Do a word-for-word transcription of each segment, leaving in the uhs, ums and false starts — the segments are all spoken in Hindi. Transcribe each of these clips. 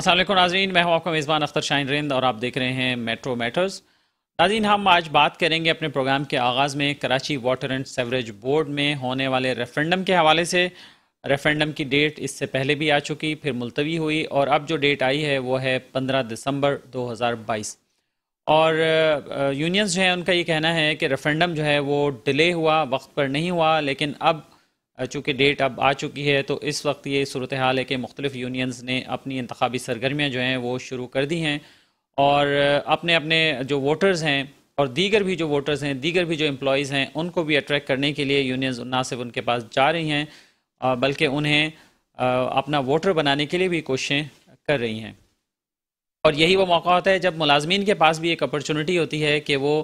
अस्सलाम वालेकुम नाज़रीन, मैं हूं आपका मेज़बान अख्तर शाहीन रिंद और आप देख रहे हैं मेट्रो मैटर्स। नाज़रीन, हम आज बात करेंगे अपने प्रोग्राम के आगाज़ में Karachi water and sewerage board में होने वाले रेफरेंडम के हवाले से। रेफरेंडम की डेट इससे पहले भी आ चुकी, फिर मुलतवी हुई और अब जो डेट आई है वो है पंद्रह दिसंबर दो हज़ार बाईस। और यूनियंस जो है उनका ये कहना है कि रेफरेंडम जो है वो डिले हुआ, वक्त पर नहीं हुआ, लेकिन अब चूँकि डेट अब आ चुकी है तो इस वक्त ये सूरत हाल है कि मुख्तलिफ़ यूनियंस ने अपनी इंतखाबी सरगर्मियाँ जो हैं वो शुरू कर दी हैं और अपने अपने जो वोटर्स हैं और दीगर भी जो वोटर्स हैं, दीगर भी जो एम्प्लॉइज़ हैं, उनको भी अट्रैक्ट करने के लिए यूनियंस ना सिर्फ उनके पास जा रही हैं बल्कि उन्हें अपना वोटर बनाने के लिए भी कोशिशें कर रही हैं। और यही वो मौका होता है जब मुलाजमीन के पास भी एक अपॉर्चुनिटी होती है कि वो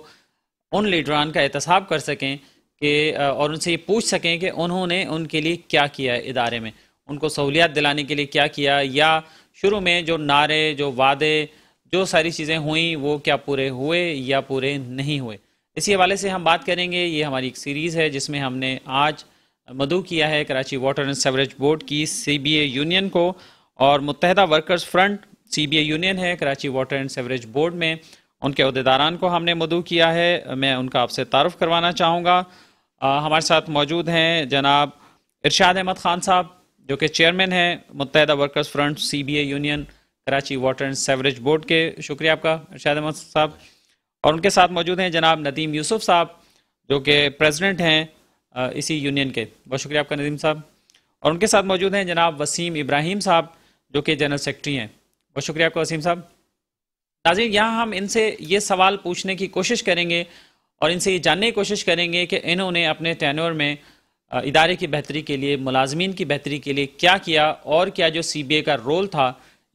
उन लीडरान का एहतसाब कर सकें कि और उनसे ये पूछ सकें कि उन्होंने उनके लिए क्या किया है, इदारे में उनको सहूलियत दिलाने के लिए क्या किया, या शुरू में जो नारे, जो वादे, जो सारी चीज़ें हुई वो क्या पूरे हुए या पूरे नहीं हुए। इसी हवाले से हम बात करेंगे। ये हमारी एक सीरीज़ है जिसमें हमने आज मदू किया है Karachi water and sewerage board की सी बी ए यूनियन को, और मुत्तहिदा workers front C B A union है Karachi water and sewerage board में, उनके अहदेदारान को हमने मदू किया है। मैं उनका आपसे तारुफ करवाना चाहूँगा। हमारे साथ मौजूद हैं जनाब इरशाद अहमद खान साहब जो कि चेयरमैन हैं मुत्तहिदा workers front C B A union Karachi water and sewerage board के। शुक्रिया आपका इरशाद अहमद साहब। और उनके साथ मौजूद हैं जनाब नदीम यूसुफ साहब जो कि प्रेसिडेंट हैं इसी यूनियन के। बहुत शुक्रिया आपका नदीम साहब। और उनके साथ मौजूद हैं जनाब वसीम इब्राहिम साहब जो कि जनरल सेक्रेटरी हैं। बहुत शुक्रिया आपका वसीम साहब। नाज़रीन, यहाँ हम इनसे ये सवाल पूछने की कोशिश करेंगे और इनसे ये जानने की कोशिश करेंगे कि इन्होंने अपने टेन्योर में इदारे की बेहतरी के लिए, मुलाजमीन की बेहतरी के लिए क्या किया, और क्या जो सी बी ए का रोल था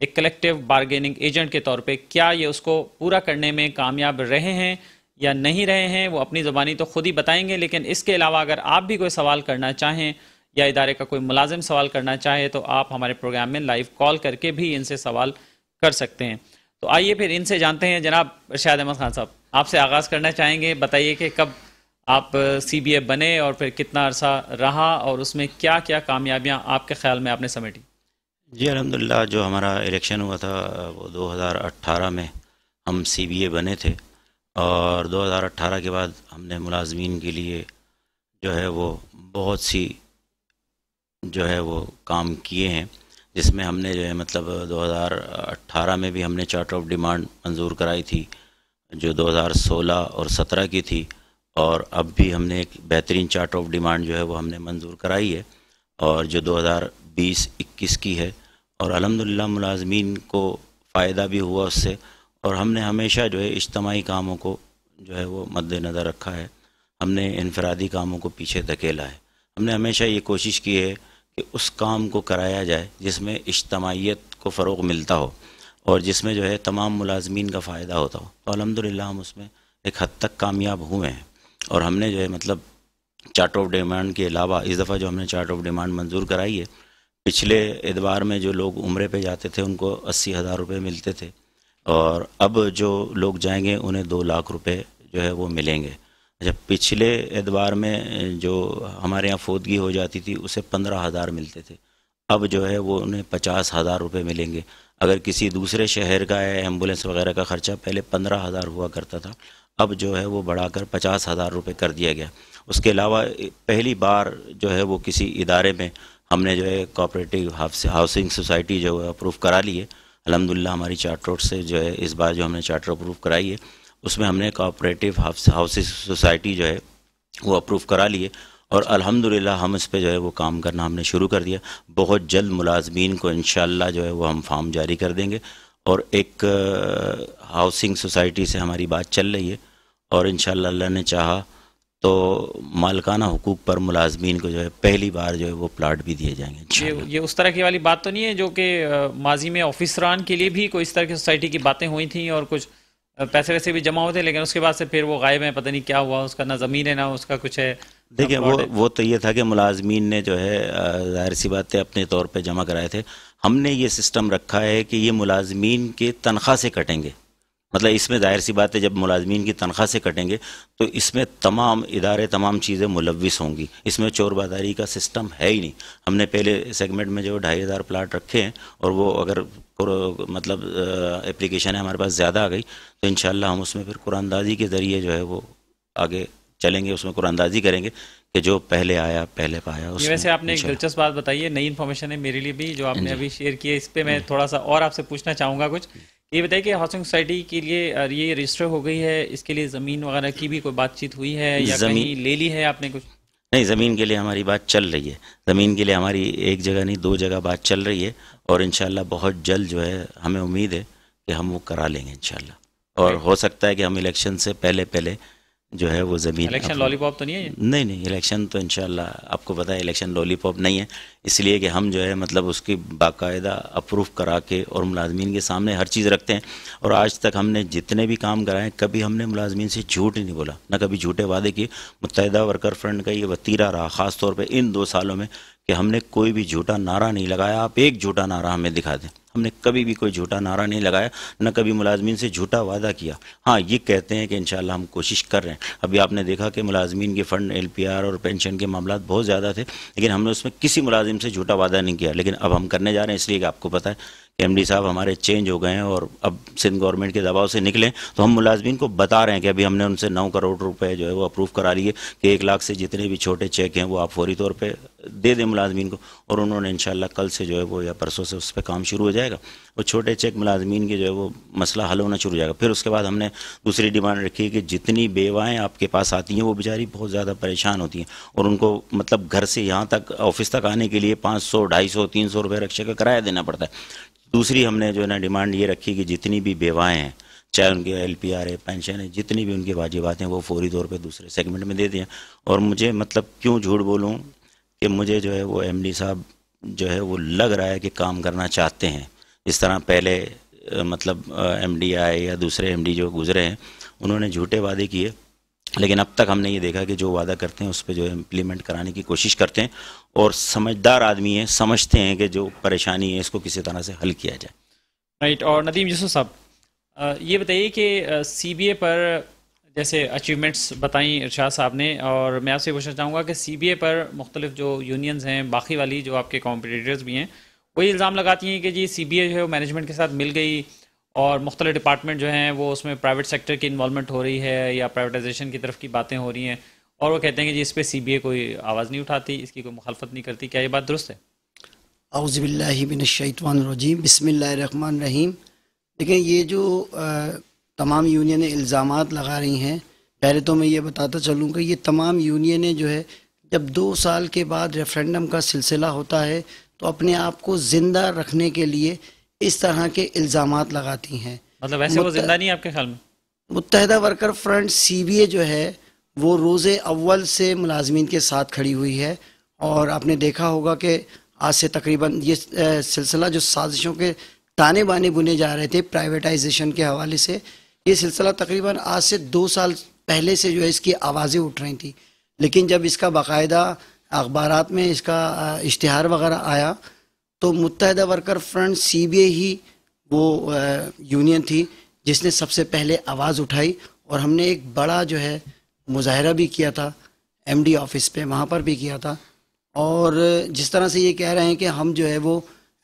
एक कलेक्टिव बारगेनिंग एजेंट के तौर पे, क्या ये उसको पूरा करने में कामयाब रहे हैं या नहीं रहे हैं। वो अपनी ज़ुबानी तो खुद ही बताएंगे, लेकिन इसके अलावा अगर आप भी कोई सवाल करना चाहें या इदारे का कोई मुलाजिम सवाल करना चाहे तो आप हमारे प्रोग्राम में लाइव कॉल करके भी इनसे सवाल कर सकते हैं। तो आइए फिर इनसे जानते हैं। जनाब इरशाद अहमद खान साहब, आपसे आगाज़ करना चाहेंगे। बताइए कि कब आप सी बी ए बने और फिर कितना अरसा रहा और उसमें क्या क्या कामयाबियां आपके ख्याल में आपने समेटी। जी, अल्हम्दुलिल्लाह जो हमारा इलेक्शन हुआ था वो दो हज़ार अठारह में हम सी बी ए बने थे और दो हज़ार अठारह के बाद हमने मुलाजमीन के लिए जो है वो बहुत सी जो है वो काम किए हैं, जिसमें हमने जो है मतलब दो हज़ार अठारह में भी हमने चार्टर ऑफ डिमांड मंजूर कराई थी जो दो हज़ार सोलह और सत्रह की थी, और अब भी हमने एक बेहतरीन चार्ट ऑफ डिमांड जो है वो हमने मंजूर कराई है और जो दो हज़ार बीस इक्कीस की है। और अल्हम्दुलिल्लाह मुलाजमीन को फ़ायदा भी हुआ उससे, और हमने हमेशा जो है इज्तमाही कामों को जो है वो मद्देनज़र रखा है, हमने इनफरादी कामों को पीछे धकेला है। हमने हमेशा ये कोशिश की है कि उस काम को कराया जाए जिसमें इज्तमाहीत को फ़रोग़ मिलता हो और जिसमें जो है तमाम मुलाजमीन का फ़ायदा होता हो। तो अल्हम्दुलिल्लाह हम उसमें एक हद तक कामयाब हुए हैं। और हमने जो है मतलब चार्ट ऑफ डिमांड के अलावा इस दफ़ा जो हमने चार्ट ऑफ डिमांड मंजूर कराई है, पिछले एतबार में जो लोग उम्रे पे जाते थे उनको अस्सी हज़ार रुपये मिलते थे और अब जो लोग जाएंगे उन्हें दो लाख रुपये जो है वो मिलेंगे। अच्छा, पिछले एतबार में जो हमारे यहाँ फोदगी हो जाती थी उसे पंद्रह हज़ार मिलते थे, अब जो है वो उन्हें पचास हज़ार रुपये मिलेंगे। अगर किसी दूसरे शहर का है एम्बुलेंस वगैरह का ख़र्चा पहले पंद्रह हज़ार हुआ करता था, अब जो है वो बढ़ाकर पचास हज़ार रुपये कर दिया गया। उसके अलावा पहली बार जो है वो किसी इदारे में हमने जो है कोऑपरेटिव हाउसिंग सोसाइटी जो है अप्रूव करा ली है। अल्हम्दुलिल्लाह हमारी चार्टर से जो है इस बार जो हमने चार्टर अप्रूव कराई है उसमें हमने कोऑपरेटिव हाउसिंग सोसाइटी जो है वो अप्रूव करा ली है और अल्हम्दुलिल्लाह हम इस पे जो है वो काम करना हमने शुरू कर दिया। बहुत जल्द मुलाजमीन को इंशाल्लाह जो है वो हम फार्म जारी कर देंगे और एक हाउसिंग सोसाइटी से हमारी बात चल रही है और इंशाल्लाह अल्लाह ने चाहा तो मालकाना हुकूक पर मुलाजमीन को जो है पहली बार जो है वो प्लाट भी दिए जाएंगे। ये, ये उस तरह की वाली बात तो नहीं है जो कि माजी में ऑफिसरान के लिए भी कोई इस तरह की सोसाइटी की बातें हुई थी और कुछ पैसे वैसे भी जमा होते, लेकिन उसके बाद से फिर वो गायब है, पता नहीं क्या हुआ, उसका ना ज़मीन है ना उसका कुछ है। देखिए वो वो तो ये था कि मुलाजमीन ने जो है ज़ाहिर सी बात है अपने तौर पे जमा कराए थे। हमने ये सिस्टम रखा है कि ये मुलाजमीन के तनख्वाह से कटेंगे, मतलब इसमें ज़ाहिर सी बात है जब मुलाजमीन की तनख्वाह से कटेंगे तो इसमें तमाम इदारे तमाम चीज़ें मुलविस होंगी, इसमें चोरबादारी का सिस्टम है ही नहीं। हमने पहले सेगमेंट में जो ढाई हज़ार प्लाट रखे हैं और वो अगर और मतलब एप्लीकेशन हमारे पास ज़्यादा आ गई तो इंशाल्लाह हम उसमें फिर कुरानदाजी के ज़रिए जो है वो आगे चलेंगे, उसमें कुरानदाजी करेंगे कि जो पहले आया पहले पाया। उसमें वैसे आपने एक दिलचस्प बात बताई है, नई इन्फॉर्मेशन है मेरे लिए भी जो आपने अभी शेयर किया, इस पर मैं थोड़ा सा और आपसे पूछना चाहूँगा। कुछ ये बताइए कि हाउसिंग सोसाइटी के लिए ये रजिस्टर हो गई है, इसके लिए ज़मीन वगैरह की भी कोई बातचीत हुई है या कहीं ले ली है आपने कुछ? नहीं, ज़मीन के लिए हमारी बात चल रही है, ज़मीन के लिए हमारी एक जगह नहीं दो जगह बात चल रही है और इंशाल्लाह बहुत जल्द जो है हमें उम्मीद है कि हम वो करा लेंगे इंशाल्लाह। और हो सकता है कि हम इलेक्शन से पहले पहले जो है वो ज़मीन। इलेक्शन लॉलीपॉप तो नहीं है ये? नहीं नहीं, इलेक्शन तो इंशाल्लाह आपको पता है इलेक्शन लॉलीपॉप नहीं है, इसलिए कि हम जो है मतलब उसकी बाकायदा अप्रूव करा के और मुलाजमीन के सामने हर चीज़ रखते हैं। और आज तक हमने जितने भी काम कराए कभी हमने मुलाजमीन से झूठ ही नहीं बोला, ना कभी झूठे वादे किए। मुत्तहिदा वर्कर फ्रंट का ये वतीरा रहा ख़ास तौर पर इन दो सालों में कि हमने कोई भी झूठा नारा नहीं लगाया। आप एक झूठा नारा हमें दिखा दें, हमने कभी भी कोई झूठा नारा नहीं लगाया, ना कभी मुलाजमीन से झूठा वादा किया। हाँ, ये कहते हैं कि इंशाल्लाह हम कोशिश कर रहे हैं। अभी आपने देखा कि मुलाजमीन के फ़ंड, एल पी आर और पेंशन के मामला बहुत ज़्यादा थे, लेकिन हमने उसमें किसी मुलाजिम से झूठा वादा नहीं किया। लेकिन अब हम करने जा रहे हैं, इसलिए कि आपको पता है कि एम डी साहब हमारे चेंज हो गए हैं और अब सिंध गवर्नमेंट के दबाव से निकलें तो हम मुलाजमीन को बता रहे हैं कि अभी हमने उनसे नौ करोड़ रुपए जो है वो अप्रूव करा लिए कि एक लाख से जितने भी छोटे चेक हैं वो आप फौरी तौर पे दे दें मुलाजमीन को। और उन्होंने इंशाल्लाह कल से जो है वो या परसों से उस पर काम शुरू हो जाएगा। वो छोटे चेक मुलाजमीन के जो है वो मसला हल होना शुरू हो जाएगा। फिर उसके बाद हमने दूसरी डिमांड रखी कि जितनी बेवाएँ आपके पास आती हैं वो बेचारी बहुत ज़्यादा परेशान होती हैं और उनको मतलब घर से यहाँ तक ऑफिस तक आने के लिए पाँच सौ ढाई सौ तीन सौ रुपये रिक्शे का किराया देना पड़ता है। दूसरी हमने जो है ना डिमांड ये रखी कि जितनी भी बेवाएँ हैं चाहे उनके एल पी आर है, पेंशन है, जितनी भी उनकी वाजिबात हैं वो फौरी तौर पे दूसरे सेगमेंट में दे दें। और मुझे मतलब क्यों झूठ बोलूँ कि मुझे जो है वो एम डी साहब जो है वो लग रहा है कि काम करना चाहते हैं। इस तरह पहले मतलब एम डी आए या दूसरे एम डी जो गुजरे हैं उन्होंने झूठे वादे किए, लेकिन अब तक हमने ये देखा कि जो वादा करते हैं उस पर जो है इम्प्लीमेंट कराने की कोशिश करते हैं और समझदार आदमी है, समझते हैं कि जो परेशानी है इसको किसी तरह से हल किया जाए। राइट। और नदीम यूसुफ साहब ये बताइए कि सी बी ए पर जैसे अचीवमेंट्स बताई इरशाद साहब ने, और मैं आपसे पूछना चाहूँगा कि सी बी ए पर मुख्तलिफ जो यूनियंस हैं बाकी वाली जो आपके कॉम्पिटिटर्स भी हैं वही इल्ज़ाम लगाती हैं कि जी सी बी ए जो है मैनेजमेंट के साथ मिल गई और मुख्तलिफ डिपार्टमेंट जो हैं वो उसमें प्राइवेट सेक्टर की इन्वॉल्वमेंट हो रही है या प्राइवेटाइजेशन की तरफ की बातें हो रही हैं और वो कहते हैं कि जी इस पर सी बी ए कोई आवाज़ नहीं उठाती, इसकी कोई मुखालफत नहीं करती। क्या ये बात दुरुस्त है? औज़ु बिल्लाहि मिनश शैतानिर रजीम, बिस्मिल्लाहिर रहमानिर रहीम। लेकिन ये जो आ, तमाम यूनियनें इल्ज़ाम लगा रही हैं, पहले तो मैं ये बताता चलूँगा ये तमाम यूनियनें जो है जब दो साल के बाद रेफरेंडम का सिलसिला होता है तो अपने आप को ज़िंदा रखने के लिए इस तरह के इल्ज़ामात लगाती हैं। मतलब वैसे मुत... वो जिंदा नहीं है आपके ख्याल में? मुत्तहिदा worker front C B A जो है वो रोज़े अव्वल से मुलाजमीन के साथ खड़ी हुई है और आपने देखा होगा कि आज से तकरीबन ये सिलसिला जो साजिशों के ताने बाने बुने जा रहे थे प्राइवेटाइजेशन के हवाले से, ये सिलसिला तकरीबन आज से दो साल पहले से जो है इसकी आवाज़ें उठ रही थी। लेकिन जब इसका बाकायदा अखबारात में इसका इश्तिहार वगैरह आया तो मुत्तहिदा worker front C B A ही वो यूनियन थी जिसने सबसे पहले आवाज़ उठाई और हमने एक बड़ा जो है मुजाहरा भी किया था एम डी ऑफिस पे, वहाँ पर भी किया था। और जिस तरह से ये कह रहे हैं कि हम जो है वो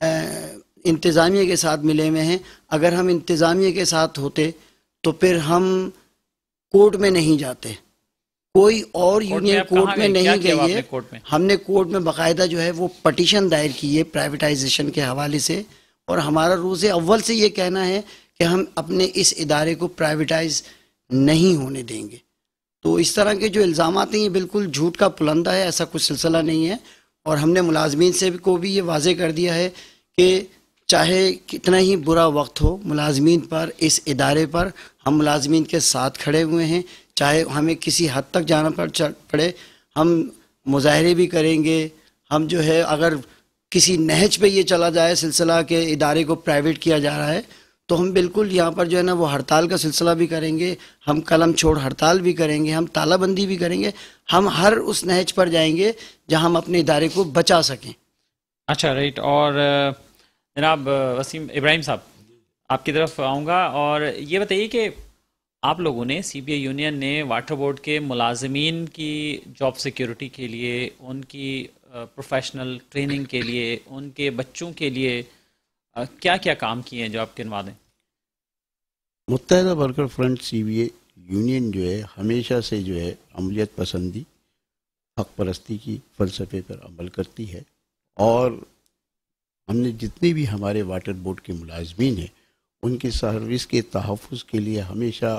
इंतज़ामिया के साथ मिले हुए हैं, अगर हम इंतज़ामिया के साथ होते तो फिर हम कोर्ट में नहीं जाते। कोई और यूनियन कोर्ट में नहीं गई है, हमने कोर्ट में बाकायदा जो है वो पटिशन दायर की है प्राइवेटाइजेशन के हवाले से और हमारा रोज़ अव्वल से ये कहना है कि हम अपने इस इदारे को प्राइवेटाइज नहीं होने देंगे। तो इस तरह के जो इल्ज़ाम हैं ये बिल्कुल झूठ का पुलंदा है, ऐसा कुछ सिलसिला नहीं है। और हमने मुलाजमीन से को भी ये वाजे कर दिया है कि चाहे कितना ही बुरा वक्त हो मुलाजमीन पर, इस इदारे पर हम मुलाजमीन के साथ खड़े हुए हैं, चाहे हमें किसी हद तक जाना पड़ पड़े। हम मुजाहरे भी करेंगे, हम जो है अगर किसी नहज पे ये चला जाए सिलसिला के इदारे को प्राइवेट किया जा रहा है तो हम बिल्कुल यहाँ पर जो है ना वो हड़ताल का सिलसिला भी करेंगे, हम कलम छोड़ हड़ताल भी करेंगे, हम तालाबंदी भी करेंगे, हम हर उस नहज पर जाएंगे जहाँ हम अपने इदारे को बचा सकें। अच्छा, राइट। और जनाब वसीम इब्राहिम साहब आपकी तरफ आऊँगा और ये बताइए कि आप लोगों ने सी बी ए यूनियन ने वाटर बोर्ड के मुलाजमीन की जॉब सिक्योरिटी के लिए, उनकी प्रोफेशनल ट्रेनिंग के लिए, उनके बच्चों के लिए क्या क्या काम किए हैं जो आप गिनवा दें? मुत्तहिदा worker front C B A union जो है हमेशा से जो है अमलियत पसंदी, हक परस्ती की फलसफे पर अमल करती है और हमने जितने भी हमारे वाटर बोर्ड के मुलाजमीन हैं उनकी सर्विस के तहफ़्फ़ुज़ के लिए हमेशा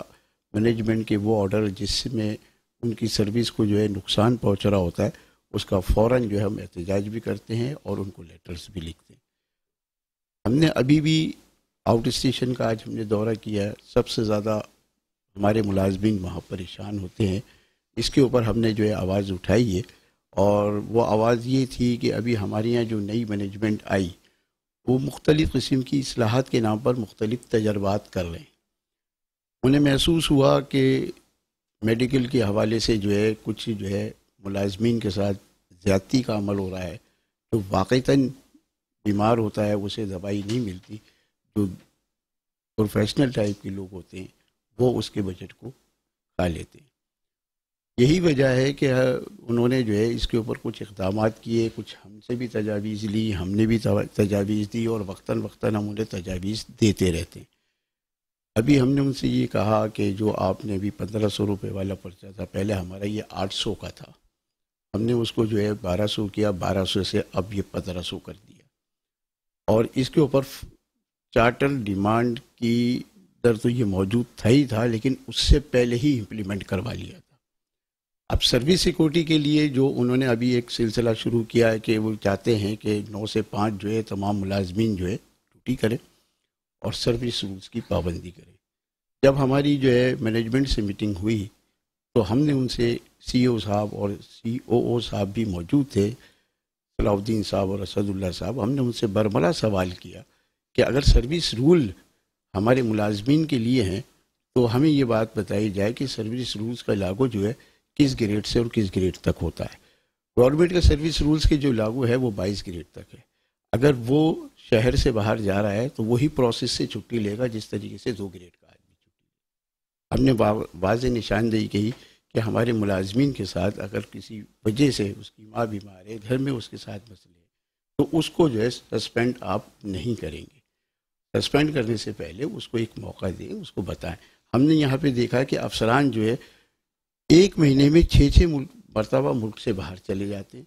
मैनेजमेंट के वो ऑर्डर जिसमें उनकी सर्विस को जो है नुकसान पहुँच रहा होता है उसका फ़ौरन जो है हम एहतजाज भी करते हैं और उनको लेटर्स भी लिखते हैं। हमने अभी भी आउट स्टेशन का आज हमने दौरा किया है, सबसे ज़्यादा हमारे मुलाजमीन वहाँ परेशान होते हैं, इसके ऊपर हमने जो है आवाज़ उठाई है और वो आवाज़ ये थी कि अभी हमारे यहाँ जो नई मैनेजमेंट आई वो मुख्तलिफ़ किस्म की इस्लाहात के नाम पर मुख्तलिफ़ तजर्बात कर रहे हैं। उन्हें महसूस हुआ कि मेडिकल के हवाले से जो है कुछ जो है मुलाजमीन के साथ ज़्यादती का अमल हो रहा है, तो वाक़ईतन बीमार होता है उसे दवाई नहीं मिलती, जो प्रोफेशनल टाइप के लोग होते हैं वो उसके बजट को खा लेते हैं। यही वजह है कि उन्होंने जो है इसके ऊपर कुछ इक़दाम किए, कुछ हमसे भी तजावीज़ ली, हमने भी तजावीज़ दी और वक्तन वक्तन हम उन्हें तजावीज़ देते रहते हैं। अभी हमने उनसे ये कहा कि जो आपने अभी पंद्रह सौ रुपये वाला पर्चा था, पहले हमारा ये आठ सौ का था, हमने उसको जो है बारह सौ किया, बारह सौ से अब ये पंद्रह सौ कर दिया और इसके ऊपर चार्टर डिमांड की दर तो ये मौजूद था ही था लेकिन उससे पहले ही इम्प्लीमेंट करवा लिया था। अब सर्विस सिक्योरिटी के लिए जो उन्होंने अभी एक सिलसिला शुरू किया है कि वो चाहते हैं कि नौ से पाँच जो है तमाम मुलाजमीन जो है ड्यूटी करें और सर्विस रूल्स की पाबंदी करें। जब हमारी जो है मैनेजमेंट से मीटिंग हुई तो हमने उनसे सीईओ साहब और सीओओ साहब भी मौजूद थे, सलाउद्दीन साहब और असदुल्ला साहब, हमने उनसे बरमला सवाल किया कि अगर सर्विस रूल हमारे मुलाजमीन के लिए हैं तो हमें ये बात बताई जाए कि सर्विस रूल्स का लागू जो है किस ग्रेड से और किस ग्रेड तक होता है। गवर्नमेंट का सर्विस रूल्स के जो लागू है वो बाईस ग्रेड तक है। अगर वो शहर से बाहर जा रहा है तो वही प्रोसेस से छुट्टी लेगा जिस तरीके से दो ग्रेड का आदमी छुट्टी लेगा। हमने वाज़े निशानदेही कही कि हमारे मुलाजमीन के साथ अगर किसी वजह से उसकी माँ बीमार है, घर में उसके साथ मसले हैं, तो उसको जो है सस्पेंड आप नहीं करेंगे, सस्पेंड करने से पहले उसको एक मौका दें, उसको बताएं। हमने यहाँ पे देखा कि अफसरान जो है एक महीने में छः छः मरतबा मुल्क से बाहर चले जाते,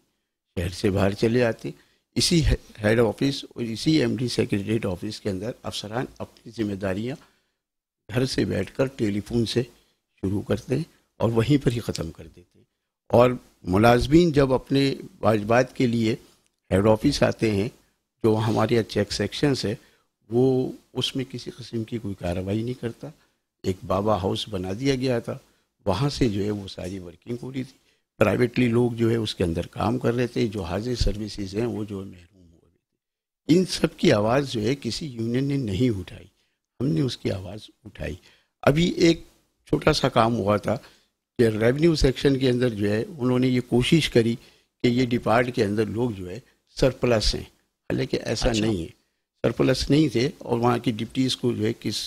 शहर से बाहर चले जाते। इसी हेड ऑफिस और इसी एमडी सेक्रेटरीट ऑफिस के अंदर अफसरान अपनी जिम्मेदारियाँ घर से बैठकर टेलीफोन से शुरू करते हैं और वहीं पर ही ख़त्म कर देते हैं और मुलाजमीन जब अपने वाजबात के लिए हेड ऑफिस आते हैं जो हमारे यहाँ चेक सेक्शन है वो उसमें किसी किस्म की कोई कार्रवाई नहीं करता। एक बाबा हाउस बना दिया गया था, वहाँ से जो है वो सारी वर्किंग हो रही थी, प्राइवेटली लोग जो है उसके अंदर काम कर रहे थे, जो हाजिर सर्विसेज हैं वो जो है महरूम हो रही थी। इन सब की आवाज़ जो है किसी यूनियन ने नहीं उठाई, हमने उसकी आवाज़ उठाई। अभी एक छोटा सा काम हुआ था कि रेवेन्यू सेक्शन के अंदर जो है उन्होंने ये कोशिश करी कि ये डिपार्ट के अंदर लोग जो है सरप्लस हैं, हालांकि ऐसा अच्छा। नहीं है, सरप्लस नहीं थे और वहाँ की डिप्टीज़ को जो है किस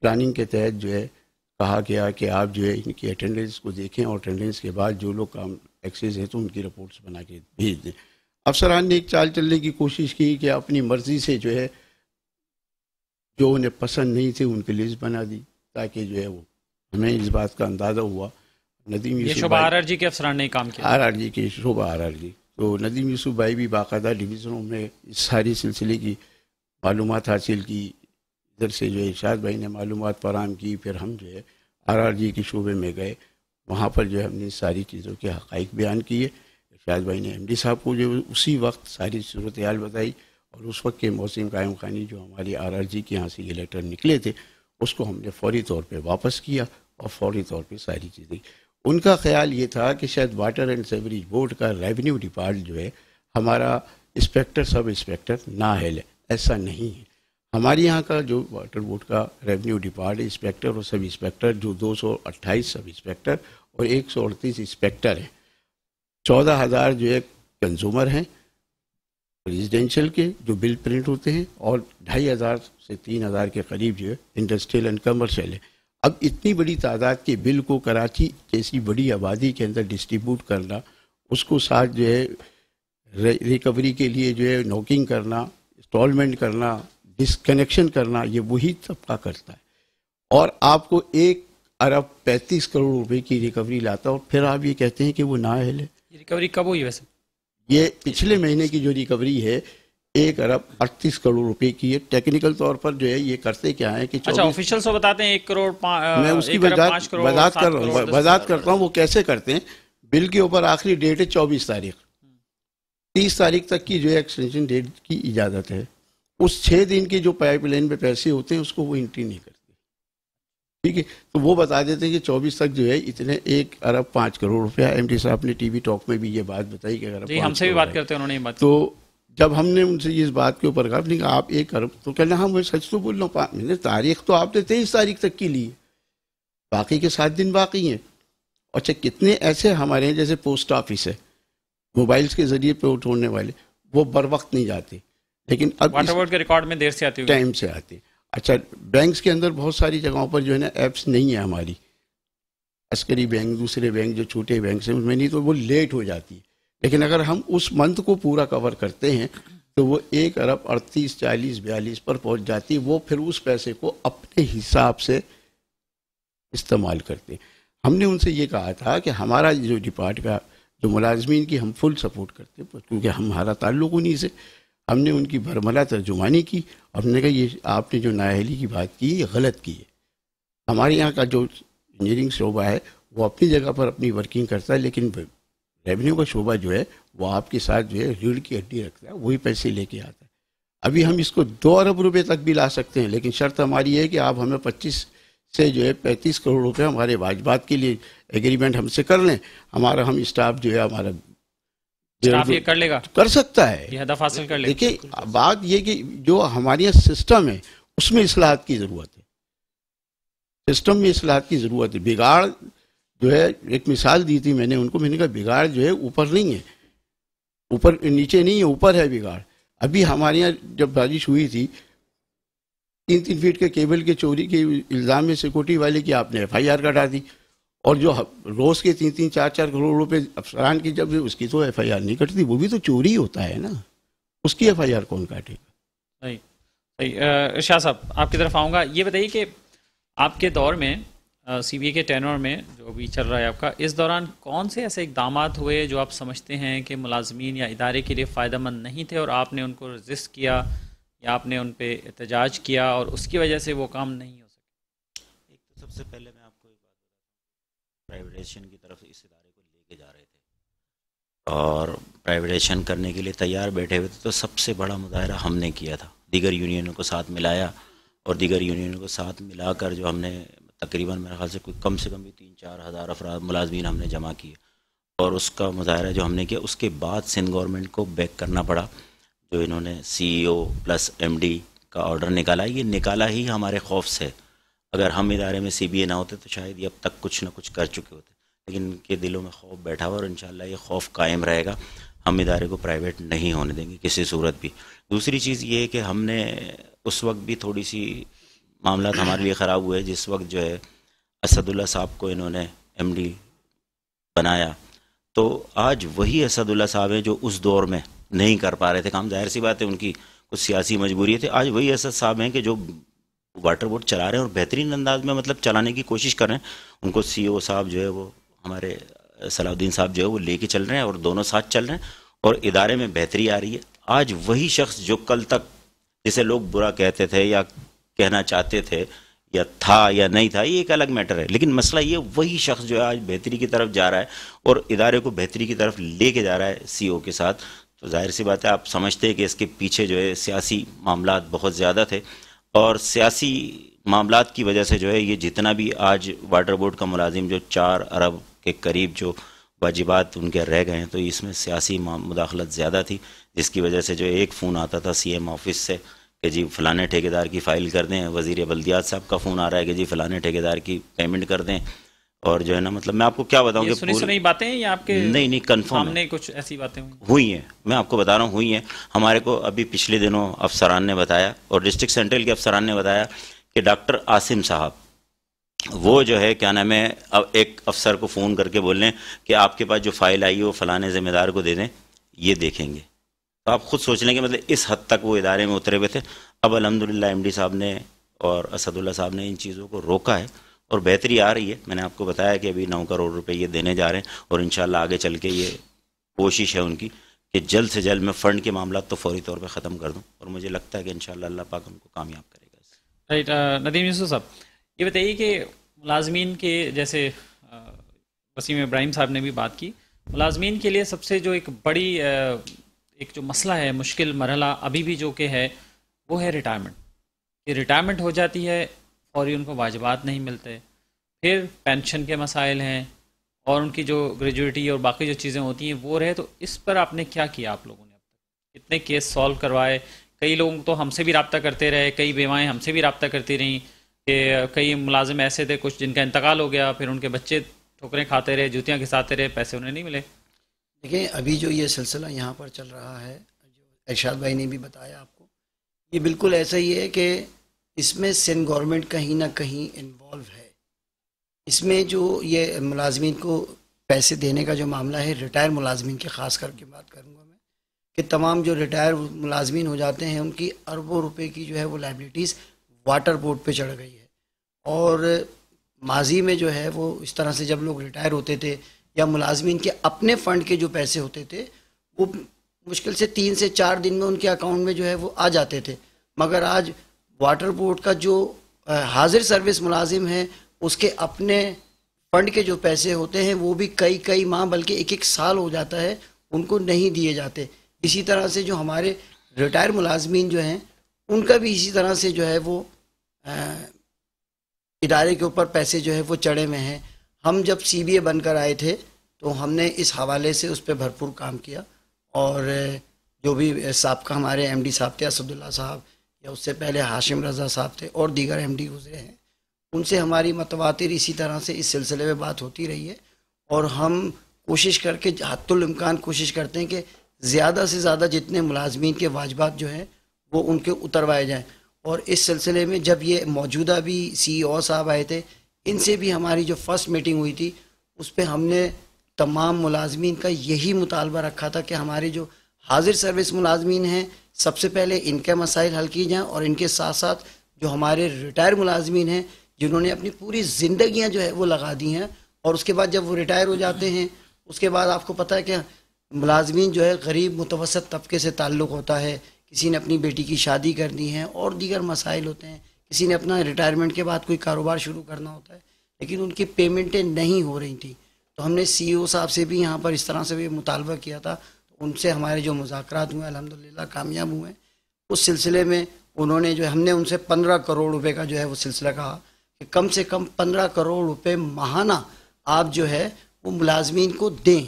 प्लानिंग के तहत जो है कहा गया कि आप जो है इनकी अटेंडेंस को देखें और अटेंडेंस के बाद जो लोग काम एक्सेस हैं तो उनकी रिपोर्ट्स बना के भेज दें। अफसरान ने एक चाल चलने की कोशिश की कि अपनी मर्ज़ी से जो है जो उन्हें पसंद नहीं थे उनकी लिस्ट बना दी ताकि जो है वो हमें इस बात का अंदाज़ा हुआ। Nadeem Yusuf R R G के अफसरान ने काम किया, आर आर जी के शोभा आर आर जी तो नदीम यूसुफ भाई भी बाकायदा डिवीज़नों में इस सारी सिलसिले की मालूमात हासिल की, इधर से जो है इरशाद भाई ने मालूमात फराहम की, फिर हम जो है आर आर जी के शोबे में गए, वहाँ पर जो है हमने सारी चीज़ों के हक़ाइक़ बयान किए। इरशाद भाई ने एम डी साहब को जो उसी वक्त सारी सूरत हाल बताई और उस वक्त के मौसम कायम खानी जो हमारी आर आर जी के यहाँ से ये लेटर निकले थे उसको हमने फौरी तौर पर वापस किया और फौरी तौर पर सारी चीज़ें। उनका ख्याल ये था कि शायद वाटर एंड सेवरेज बोर्ड का रेवेन्यू डिपार्ट जो है हमारा इंस्पेक्टर सब इंस्पेक्टर ना है, ऐसा नहीं है। हमारे यहाँ का जो वाटर बोर्ड का रेवेन्यू डिपार्ट इंस्पेक्टर और सब इंस्पेक्टर जो दो सौ अट्ठाईस सब इंस्पेक्टर और एक सौ अड़तीस इंस्पेक्टर हैं, चौदह हज़ार जो है कंज्यूमर हैं रेजिडेंशियल के जो बिल प्रिंट होते हैं और ढाई हज़ार से तीन हज़ार के करीब जो है इंडस्ट्रियल एंड कमर्शियल है। अब इतनी बड़ी तादाद के बिल को कराची जैसी बड़ी आबादी के अंदर डिस्ट्रीब्यूट करना, उसको साथ जो है रिकवरी के लिए जो है नॉकिंग करना, इंस्टॉलमेंट करना, डिसकनेक्शन करना, ये वही तबका करता है और आपको एक अरब पैंतीस करोड़ रुपए की रिकवरी लाता है और फिर आप ये कहते हैं कि वो ना हिले। रिकवरी कब हुई वैसे? ये पिछले महीने की जो रिकवरी है एक अरब अड़तीस करोड़ रुपए की है। टेक्निकल तौर पर जो है ये करते क्या है कि अच्छा ऑफिशियल से बताते हैं एक करोड़ मैं उसकी वजात कर रहा हूँ वजात करता हूँ वो कैसे करते हैं। बिल के ऊपर आखिरी डेट है चौबीस तारीख, तीस तारीख तक की जो है एक्सटेंशन डेट की इजाज़त है। उस छः दिन की जो पाइपलाइन पे पैसे होते हैं उसको वो एंट्री नहीं करते, ठीक है। तो वो बता देते हैं कि चौबीस तक जो है इतने एक अरब पाँच करोड़ रुपया। एमडी साहब ने टीवी टॉक में भी ये बात बताई कि अगर हमसे भी बात करते हैं उन्होंने बात, तो जब हमने उनसे इस बात के ऊपर कहा नहीं आप एक अरब, तो कहना हाँ मैं सच तो बोल रहा हूँ। मैंने तारीख तो आपने तेईस तारीख तक की ली, बाकी के सात दिन बाकी हैं। अच्छा कितने ऐसे हमारे हैं जैसे पोस्ट ऑफिस है मोबाइल्स के जरिए पे उठोड़ने वाले, वो बर वक्त नहीं जाते लेकिन अब वाटर बोर्ड के रिकॉर्ड में देर से आते, टाइम से आते। अच्छा बैंक्स के अंदर बहुत सारी जगहों पर जो है ना ऐप्स नहीं है हमारी, अस्करी बैंक दूसरे बैंक जो छोटे बैंक हैं उनमें नहीं, तो वो लेट हो जाती है। लेकिन अगर हम उस मंथ को पूरा कवर करते हैं तो वो एक अरब अड़तीस चालीस बयालीस पर पहुँच जाती है। वो फिर उस पैसे को अपने हिसाब से इस्तेमाल करते हैं। हमने उनसे ये कहा था कि हमारा जो डिपार्ट का जो मुलाजमीन की हम फुल सपोर्ट करते हैं क्योंकि हमारा ताल्लुक उन्हीं से। हमने उनकी भरमला तर्जुमानी की, हमने कहा ये आपने जो नाअहली की बात की ये गलत की है। हमारे यहाँ का जो इंजीनियरिंग शोबा है वो अपनी जगह पर अपनी वर्किंग करता है लेकिन रेवेन्यू का शोबा जो है वो आपके साथ जो है रीढ़ की हड्डी रखता है, वही पैसे लेके आता है। अभी हम इसको दो अरब रुपये तक भी ला सकते हैं लेकिन शर्त हमारी है कि आप हमें पच्चीस से जो है पैंतीस करोड़ रुपए हमारे वाजबात के लिए एग्रीमेंट हमसे कर लें। हमारा हम स्टाफ जो है हमारा स्टाफ ये कर लेगा, कर सकता है, ये हदफ हासिल कर लेगा। देखिए बात ये कि जो हमारे यहाँ सिस्टम है उसमें इस्लाहत की ज़रूरत है, सिस्टम में इस्लाहत की ज़रूरत है। बिगाड़ जो है एक मिसाल दी थी मैंने उनको, मैंने कहा बिगाड़ जो है ऊपर नहीं है, ऊपर नीचे नहीं है, ऊपर है बिगाड़। अभी हमारे यहाँ जब बारिश हुई थी तीन तीन फीट के केबल के चोरी के इल्ज़ाम में सिक्योरिटी वाले की आपने एफ आई आर कटा दी और जो रोज़ के तीन तीन चार चार करोड़ रुपए अफसरान की जब उसकी तो एफ आई आर नहीं कटती, वो भी तो चोरी होता है ना, उसकी एफ आई आर कौन काटेगा। नहीं, नहीं। इरशाद साहब आपकी तरफ आऊँगा, ये बताइए कि आपके दौर में सी बी ए के टेनर में जो अभी चल रहा है आपका, इस दौरान कौन से ऐसे इकदामात हुए जो आप समझते हैं कि मुलाजमीन या इदारे के लिए फ़ायदेमंद नहीं थे और आपने उनको रजिस्ट किया या आपने उन पे एहतजाज किया और उसकी वजह से वो काम नहीं हो सके? एक तो सबसे पहले मैं आपको एक बात बताता हूँ, प्राइवेटाइजेशन की तरफ इस इदारे को लेके जा रहे थे और प्राइवेटाइजेशन करने के लिए तैयार बैठे हुए थे, तो सबसे बड़ा मुजाहरा हमने किया था, दीगर यूनियनों को साथ मिलाया और दीगर यूनियनों को साथ मिलाकर जो हमने तकरीबन मेरे ख्याल से कोई कम से कम भी तीन चार हज़ार अफराद मुलाजमीन हमने जमा किए और उसका मुजाहरा जो हमने किया। उसके बाद सिंध गवर्नमेंट को बैक करना पड़ा, जो इन्होंने सीईओ प्लस एमडी का ऑर्डर निकाला, ये निकाला ही हमारे खौफ से। अगर हम इदारे में सीबीए ना होते तो शायद ये अब तक कुछ ना कुछ कर चुके होते, लेकिन इनके दिलों में खौफ बैठा हुआ और इंशाल्लाह ये खौफ कायम रहेगा। हम इदारे को प्राइवेट नहीं होने देंगे किसी सूरत भी। दूसरी चीज़ ये है कि हमने उस वक्त भी थोड़ी सी मामला हमारे लिए ख़राब हुए जिस वक्त जो है असदुल्ला साहब को इन्होंने एम डी बनाया, तो आज वही असदुल्ला साहब हैं जो उस दौर में नहीं कर पा रहे थे काम, जाहिर सी बात है उनकी कुछ सियासी मजबूरी थी। आज वही असद साहब हैं कि जो वाटर बोर्ड चला रहे हैं और बेहतरीन अंदाज में मतलब चलाने की कोशिश कर रहे हैं। उनको सीईओ साहब जो है वो हमारे सलाउद्दीन साहब जो है वो लेके चल रहे हैं और दोनों साथ चल रहे हैं और इदारे में बेहतरी आ रही है। आज वही शख्स जो कल तक जिसे लोग बुरा कहते थे या कहना चाहते थे या था या नहीं था, ये एक अलग मैटर है, लेकिन मसला ये वही शख्स जो है आज बेहतरी की तरफ जा रहा है और इदारे को बेहतरी की तरफ लेके जा रहा है सीईओ के साथ। तो जाहिर सी बात है आप समझते हैं कि इसके पीछे जो है सियासी मामलात बहुत ज़्यादा थे और सियासी मामलात की वजह से जो है ये जितना भी आज वाटर बोर्ड का मुलाजिम जो चार अरब के करीब जो वाजिबात उनके रह गए हैं, तो इसमें सियासी मुदाखलत ज़्यादा थी जिसकी वजह से जो एक फ़ोन आता था सीएम ऑफिस से कि जी फ़लाने ठेकेदार की फ़ाइल कर दें, वज़ीर बल्दियात साहब का फ़ोन आ रहा है कि जी फ़लाने ठेकेदार की पेमेंट कर दें, और जो है ना मतलब मैं आपको क्या बताऊं कि सुनी सुनी बातें हैं या आपके नहीं नहीं कंफर्म है कुछ ऐसी बातें हुई हैं, मैं आपको बता रहा हूँ हुई हैं। हमारे को अभी पिछले दिनों अफसरान ने बताया और डिस्ट्रिक्ट सेंट्रल के अफसरान ने बताया कि डॉक्टर आसिम साहब वो जो है क्या नाम है अब एक अफसर को फ़ोन करके बोल रहे हैं कि आपके पास जो फाइल आई है वो फलाने ज़िम्मेदार को दे दें, ये देखेंगे। आप खुद सोच लें कि मतलब इस हद तक वो इदारे में उतरे हुए थे। अब अल्हम्दुलिल्लाह एमडी साहब ने और असदुल्ला साहब ने इन चीज़ों को रोका है और बेहतरी आ रही है। मैंने आपको बताया कि अभी नौ करोड़ रुपए ये देने जा रहे हैं और इंशाल्लाह आगे चल के ये कोशिश है उनकी कि जल्द से जल्द मैं फ़ंड के मामला तो फौरी तौर पर ख़त्म कर दूँ और मुझे लगता है कि इंशाल्लाह अल्लाह पाक उनको कामयाब करेगा। राइट, नदीम यूसुफ साहब ये बताइए कि मुलाजमीन के, जैसे वसीम इब्राहिम साहब ने भी बात की, मुलाजमीन के लिए सबसे जो एक बड़ी एक जो मसला है, मुश्किल मरहला अभी भी जो कि है वो है रिटायरमेंट। कि रिटायरमेंट हो जाती है और उनको वाजिबात नहीं मिलते, फिर पेंशन के मसाइल हैं और उनकी जो ग्रेजुएटी और बाकी जो चीज़ें होती हैं वो रहे। तो इस पर आपने क्या किया, आप लोगों ने अब तक कितने केस सॉल्व करवाए? कई लोग तो हमसे भी रब्ता करते रहे, कई बेवाएँ हमसे भी रब्ता करती रहीं कि कई मुलाजिम ऐसे थे कुछ जिनका इंतकाल हो गया, फिर उनके बच्चे ठोकरें खाते रहे, जूतियाँ घिसाते रहे, पैसे उन्हें नहीं मिले। देखिए अभी जो ये सिलसिला यहाँ पर चल रहा है, जो इरशाद भाई ने भी बताया आपको, ये बिल्कुल ऐसा ही है कि इसमें सिंध गवर्नमेंट कहीं ना कहीं इन्वॉल्व है। इसमें जो ये मुलाजमीन को पैसे देने का जो मामला है, रिटायर मुलाजमीन की ख़ास करके बात करूँगा मैं कि तमाम जो रिटायर मुलाजमीन हो जाते हैं उनकी अरबों रुपए की जो है वो लाइबिलिटीज़ वाटर बोर्ड पे चढ़ गई है। और माजी में जो है वो इस तरह से जब लोग रिटायर होते थे या मुलाजमीन के अपने फ़ंड के जो पैसे होते थे वो मुश्किल से तीन से चार दिन में उनके अकाउंट में जो है वो आ जाते थे, मगर आज वाटर बोर्ड का जो हाजिर सर्विस मुलाजिम है उसके अपने फ़ंड के जो पैसे होते हैं वो भी कई कई माह बल्कि एक एक साल हो जाता है उनको नहीं दिए जाते। इसी तरह से जो हमारे रिटायर मुलाजमीन जो हैं उनका भी इसी तरह से जो है वो इदारे के ऊपर पैसे जो है वो चढ़े में हैं। हम जब सी बी ए बनकर आए थे तो हमने इस हवाले से उस पर भरपूर काम किया और जो भी सबका हमारे एम डी साहब थे, असदुल्ला साहब या उससे पहले हाशिम रज़ा साहब थे और दीगर एम डी गुजरे हैं, उनसे हमारी मतवातिर इसी तरह से इस सिलसिले में बात होती रही है। और हम कोशिश करके हद्दुल इम्कान कोशिश करते हैं कि ज़्यादा से ज़्यादा जितने मुलाजमीन के वाजबात जो हैं वो उनके उतरवाए जाएँ। और इस सिलसिले में जब ये मौजूदा भी सी ओ साहब आए थे, इनसे भी हमारी जो फ़र्स्ट मीटिंग हुई थी उस पर हमने तमाम मुलाजमीन का यही मुतालबा रखा था कि हमारे जो हाजिर सर्विस मुलाजमीन हैं सबसे पहले इनके मसाइल हल किए जाएँ और इनके साथ साथ जो हमारे रिटायर मुलाजमीन हैं जिन्होंने अपनी पूरी ज़िंदगियाँ जो है वो लगा दी हैं और उसके बाद जब वो रिटायर हो जाते हैं उसके बाद आपको पता है कि मुलाजमीन जो है गरीब मुतवसत तबके से ताल्लुक़ होता है, किसी ने अपनी बेटी की शादी करनी है और दीगर मसाइल होते हैं, किसी ने अपना रिटायरमेंट के बाद कोई कारोबार शुरू करना होता है, लेकिन उनकी पेमेंटें नहीं हो रही थी। तो हमने सी ओ साहब से भी यहाँ पर इस तरह से भी मुतालबा किया था, तो उनसे हमारे जो मुज़ाकरात हुए अल्हम्दुलिल्लाह कामयाब हुए। उस सिलसिले में उन्होंने जो हमने उनसे पंद्रह करोड़ रुपए का जो है वो सिलसिला कहा कि कम से कम पंद्रह करोड़ रुपये माहाना आप जो है वो मुलाजमीन को दें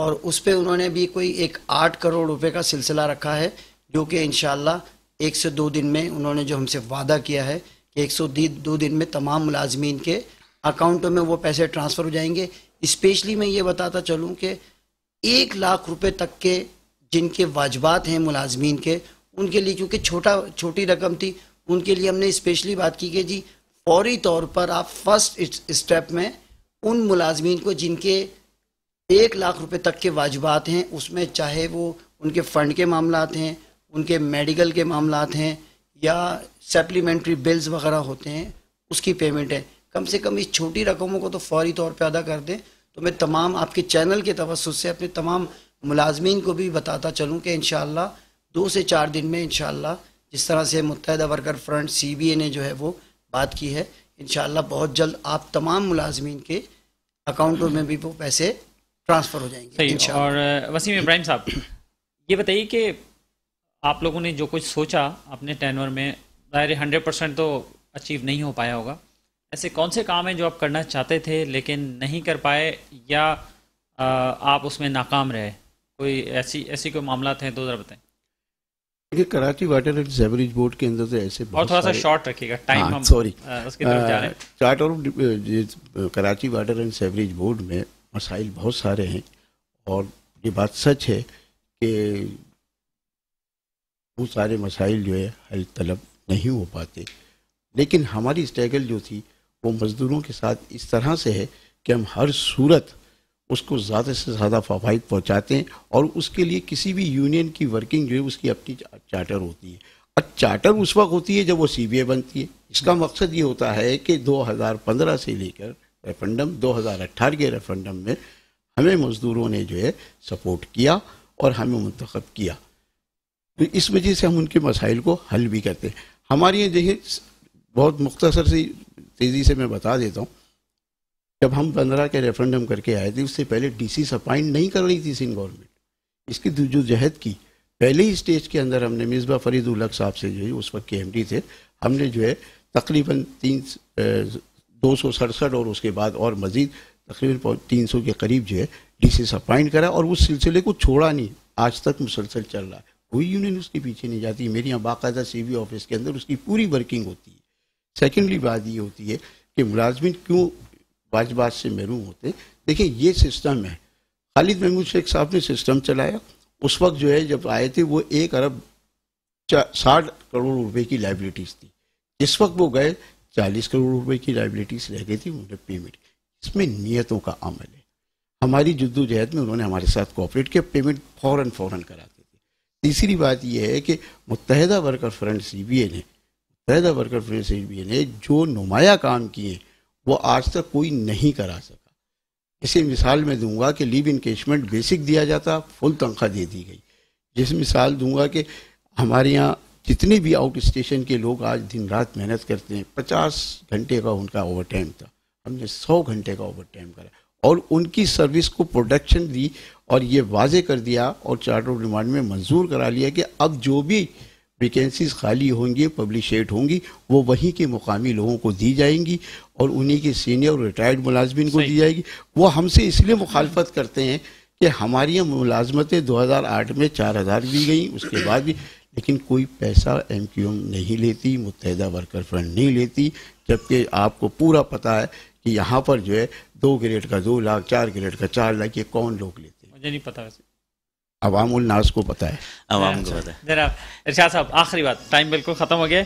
और उस पर उन्होंने भी कोई एक आठ करोड़ रुपये का सिलसिला रखा है जो कि इंशाल्लाह एक से दो दिन में उन्होंने जो हमसे वादा किया है कि एक सौ दो दिन में तमाम मुलाजमीन के अकाउंटों में वो पैसे ट्रांसफ़र हो जाएंगे। स्पेशली मैं ये बताता चलूँ कि एक लाख रुपए तक के जिनके वाजबात हैं मुलाजमीन के, उनके लिए क्योंकि छोटा छोटी रकम थी उनके लिए हमने स्पेशली बात की कि जी फौरी तौर पर आप फर्स्ट स्टेप में उन मुलाजमीन को जिनके एक लाख रुपए तक के वाजबात हैं उसमें चाहे वो उनके फ़ंड के मामला हैं, उनके मेडिकल के मामला हैं या सप्लीमेंट्री बिल्स वगैरह होते हैं उसकी पेमेंट है, कम से कम इस छोटी रकमों को तो फौरी तौर पे अदा कर दें। तो मैं तमाम आपके चैनल के तवस्सुत से अपने तमाम मुलाजमीन को भी बताता चलूँ कि इंशाल्लाह दो से चार दिन में इंशाल्लाह जिस तरह से मुत्तहिदा worker front C B A ने जो है वो बात की है, इंशाल्लाह बहुत जल्द आप तमाम मुलाजमीन के अकाउंटों में भी वो पैसे ट्रांसफ़र हो जाएंगे। और वसीम इब्राहिम साहब ये बताइए कि आप लोगों ने जो कुछ सोचा अपने टेनवर में, ज़ाहिर हंड्रेड परसेंट तो अचीव नहीं हो पाया होगा, ऐसे कौन से काम हैं जो आप करना चाहते थे लेकिन नहीं कर पाए या आ, आप उसमें नाकाम रहे? कोई ऐसी ऐसी कोई मामला हैं तो ज़रा बताएं। देखिए Karachi water and sewerage board के अंदर से ऐसे और थोड़ा सा शॉर्ट रखिएगा टाइम। हाँ, हम सॉरी उसकी तरफ जा रहे हैं। Charter of Karachi water and sewerage board में मसाइल बहुत सारे हैं और ये बात सच है कि वो सारे मसाइल जो है हल तलब नहीं हो पाते, लेकिन हमारी स्ट्रगल जो थी वो मज़दूरों के साथ इस तरह से है कि हम हर सूरत उसको ज़्यादा से ज़्यादा फ़वाइद पहुँचाते हैं, और उसके लिए किसी भी यूनियन की वर्किंग जो है उसकी अपनी चार्टर होती है, और चार्टर उस वक्त होती है जब वो सी बी ए बनती है। इसका मकसद ये होता है कि दो हज़ार पंद्रह से लेकर रेफरेंडम दो हज़ार अठारह के रेफरेंडम में हमें मज़दूरों ने जो है सपोर्ट किया और हमें मुंतखब किया, तो इस वजह से हम उनके मसाइल को हल भी करते हैं। हमारे यहाँ देखिए बहुत मुख्तसर सी तेज़ी से मैं बता देता हूँ, जब हम पंद्रह के रेफरेंडम करके आए थे उससे पहले डीसी अपॉइंट नहीं कर रही थी सिंध गवर्नमेंट, इसकी जद्दोजहद की पहले ही स्टेज के अंदर हमने मिसबा फरीद उलक साहब से जो है उस वक्त के एम डी थे, हमने जो है तकरीबन तीन दो सौ सड़सठ और उसके बाद और मज़ीद तकरीबन तीन सौ के करीब जो है डी सी अपॉइंट करा, और उस सिलसिले को छोड़ा नहीं, आज तक मुसलसल चल रहा है। कोई यूनियन उसके पीछे नहीं जाती। मेरे यहाँ बाकायदा सी बी ऑफिस के अंदर उसकी पूरी वर्किंग होती है। सेकेंडली बात ये होती है कि मुलाजमिन क्यों बाज-बाज से महरूम होते हैं। देखिए ये सिस्टम है, खालिद महमूद शेख साहब ने सिस्टम चलाया। उस वक्त जो है जब आए थे वो एक अरब साठ करोड़ रुपए की लाइबिलिटीज़ थी, इस वक्त वो गए चालीस करोड़ रुपए की लाइबिलिटीज़ रह गई थी, उन्होंने पेमेंट। इसमें नीयतों का अमल है। हमारी जद्दोजहद में उन्होंने हमारे साथ कोऑपरेट किया, पेमेंट फ़ौरन फ़ौरन कराते थे। तीसरी बात यह है कि मुत्तहिदा worker front C B A ने मुत्तहिदा worker front C B A ने जो नुमाया काम किए वो आज तक कोई नहीं करा सका। इसे मिसाल मैं दूंगा कि लीव इनकेशमेंट बेसिक दिया जाता, फुल तनख्वाह दे दी गई। जैसे मिसाल दूंगा कि हमारे यहाँ जितने भी आउट स्टेशन के लोग आज दिन रात मेहनत करते हैं, पचास घंटे का उनका ओवर टाइम था, हमने सौ घंटे का ओवर टाइम करा और उनकी सर्विस को प्रोडक्शन दी, और ये वाजे कर दिया और चार्टर ऑफ डिमांड में मंजूर करा लिया कि अब जो भी वैकेंसीज खाली होंगी, पब्लिशेड होंगी, वो वहीं के मुकामी लोगों को दी जाएंगी और उन्हीं के सीनियर रिटायर्ड मुलाजमिन को दी जाएगी। वो हमसे इसलिए मुखालफत करते हैं कि हमारी यहाँ मुलाजमतें दो हज़ार आठ में चार हज़ार दी गई, उसके बाद भी, लेकिन कोई पैसा एम क्यू एम नहीं लेती, मुत्तहिदा वर्कर फ्रंट नहीं लेती, जबकि आपको पूरा पता है कि यहाँ पर जो है दो ग्रेड का दो लाख, चार ग्रेड का चार लाख, ये कौन लोग लेते हैं? मुझे नहीं पता, अवाम उल नास को पता है, अवाम को पता है। जनाब इरशाद साहब आखिरी बात, टाइम बिल्कुल ख़त्म हो गया,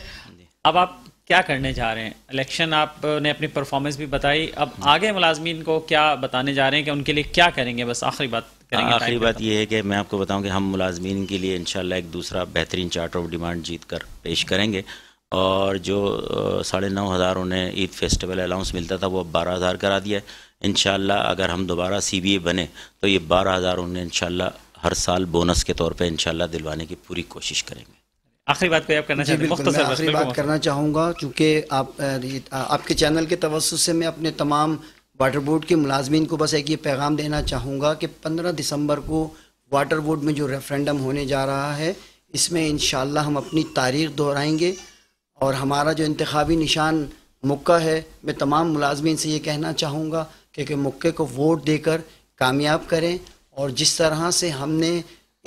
अब आप क्या करने जा रहे हैं? इलेक्शन आपने अपनी परफॉर्मेंस भी बताई, अब आगे मुलाजमीन को क्या बताने जा रहे हैं कि उनके लिए क्या करेंगे? बस आखिरी बात करेंगे। आखिरी बात यह है कि मैं आपको बताऊँ कि हम मुलाजमीन के लिए इंशाल्लाह एक दूसरा बेहतरीन चार्टर ऑफ डिमांड जीत कर पेश करेंगे, और जो साढ़े नौ हज़ार उन्हें ईद फेस्टिवल अलाउंस मिलता था वो अब बारह हज़ार करा दिया है। इंशाल्लाह अगर हम दोबारा सी बी ए बने तो ये बारह हज़ार उन्हें इंशाल्लाह हर साल बोनस के तौर पे इंशाल्लाह दिलवाने की पूरी कोशिश करेंगे। आखिरी बात कोई आप करना चाहेंगे? मुख्तसर मैं आखिरी बात करना चाहूँगा, चूँकि आप आपके चैनल के तवज्जुह से मैं अपने तमाम वाटर बोर्ड के मुलाजमीन को बस एक ये पैगाम देना चाहूँगा कि पंद्रह दिसंबर को वाटर बोर्ड में जो रेफरेंडम होने जा रहा है इसमें इंशाल्लाह हम अपनी तारीख दोहराएँगे, और हमारा जो इंतखाबी निशान मुक्का है, मैं तमाम मुलाजमीन से ये कहना चाहूँगा कि मुक्के को वोट देकर कामयाब करें, और जिस तरह से हमने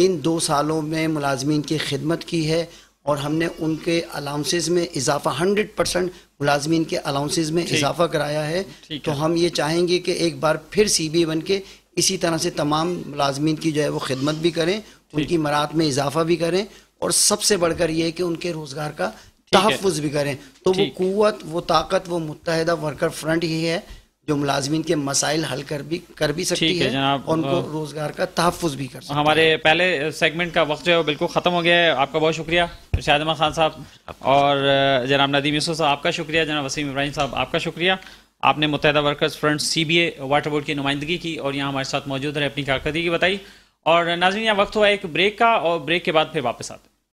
इन दो सालों में मुलाजमीन की खिदमत की है और हमने उनके अलाउंसेस में इजाफा हंड्रेड परसेंट मुलाजमीन के अलाउंसेस में इजाफा कराया है, तो हम ये चाहेंगे कि एक बार फिर सी बी बन के इसी तरह से तमाम मुलाजमीन की जो है वो खिदमत भी करें, उनकी मरात में इजाफा भी करें, और सबसे बढ़कर ये कि उनके रोज़गार का तहफ़ुज़ भी करें। तो वो क़ुव्वत, वो ताकत, वो मुत्तहिदा वर्कर फ्रंट ही है जो मुलाजमीन के मसाइल हल कर भी कर भी सकती है, है और उनको रोजगार का तहफ़्फ़ुज़ भी कर सकती है। हमारे पहले सेगमेंट का वक्त जो है वो बिल्कुल ख़त्म हो गया है। आपका बहुत शुक्रिया इरशाद अहमद खान साहब, और जनाब नदीम यूसुफ साहब आपका शुक्रिया, जनाब वसीम इब्राहिम साहब आपका शुक्रिया, आपने मुत्तहिदा workers front C B A water board की नुमाइंदगी की और यहाँ हमारे साथ मौजूद रहे, अपनी कारकर्दगी बताई। और नाज़रीन यहाँ वक्त हुआ एक ब्रेक का, और ब्रेक के बाद फिर वापस आते हैं।